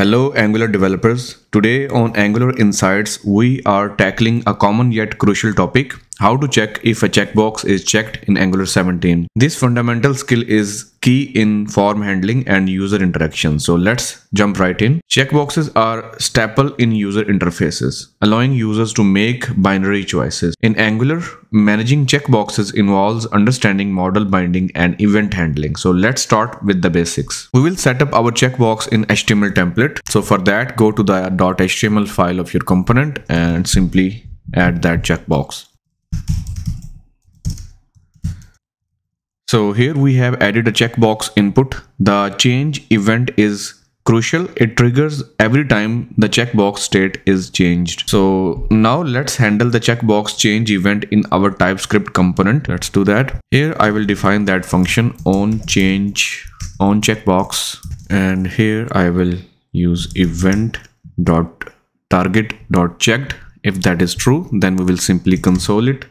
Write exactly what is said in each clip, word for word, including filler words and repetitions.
Hello Angular developers, today on Angular Insights we are tackling a common yet crucial topic, how to check if a checkbox is checked in Angular seventeen. This fundamental skill is key in form handling and user interaction, so let's jump right in. Checkboxes are staple in user interfaces, allowing users to make binary choices. In Angular, managing checkboxes involves understanding model binding and event handling, so let's start with the basics. We will set up our checkbox in H T M L template. So for that, go to the .html file of your component and simply add that checkbox. So here we have added a checkbox input. The change event is crucial. It triggers every time the checkbox state is changed. So now let's handle the checkbox change event in our TypeScript component. Let's do that. Here I will define that function on change on checkbox, and here I will use event dot target dot checked. If that is true, then we will simply console it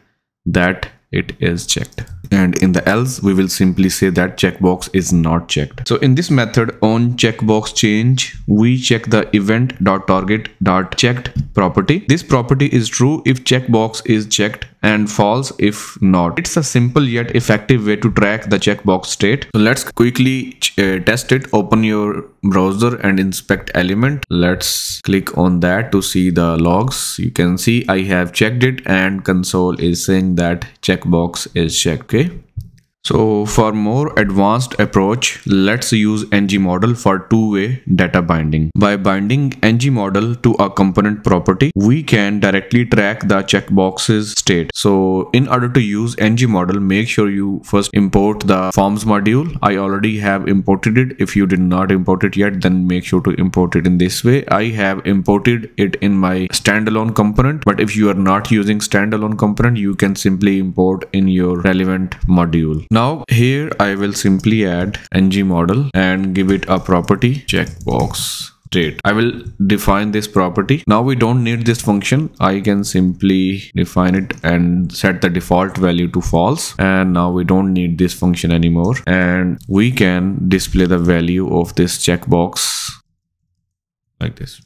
that it is checked, and in the else we will simply say that checkbox is not checked. So in this method on checkbox change, we check the event dot target dot checked property. This property is true if checkbox is checked and false if not. It's a simple yet effective way to track the checkbox state. So let's quickly uh, test it. Open your browser and inspect element. Let's click on that to see the logs. You can see I have checked it and console is saying that checkbox is checked. Okay, so for more advanced approach, let's use ngModel for two-way data binding. By binding ngModel to a component property, we can directly track the checkbox's state. So in order to use ngModel, make sure you first import the Forms module. I already have imported it. If you did not import it yet, then make sure to import it in this way. I have imported it in my standalone component, but if you are not using standalone component, you can simply import in your relevant module. Now here I will simply add ngModel and give it a property checkbox state. I will define this property. Now we don't need this function. I can simply define it and set the default value to false. And now we don't need this function anymore. And we can display the value of this checkbox like this.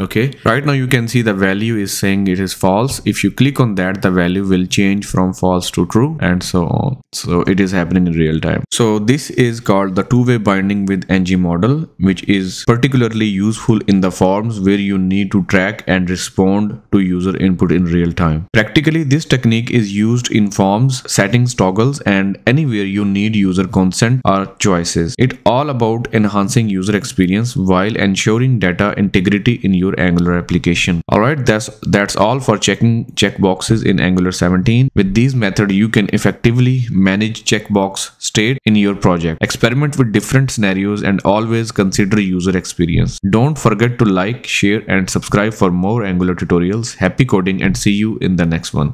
Okay, right now you can see the value is saying it is false. If you click on that, the value will change from false to true and so on. So it is happening in real time. So this is called the two-way binding with ngModel, which is particularly useful in the forms where you need to track and respond to user input in real time. Practically, this technique is used in forms, settings, toggles, and anywhere you need user consent or choices. It's all about enhancing user experience while ensuring data integrity in your Angular application. Alright, that's that's all for checking checkboxes in Angular seventeen. With these methods, you can effectively manage checkbox state in your project. Experiment with different scenarios and always consider user experience. Don't forget to like, share, and subscribe for more Angular tutorials. Happy coding and see you in the next one.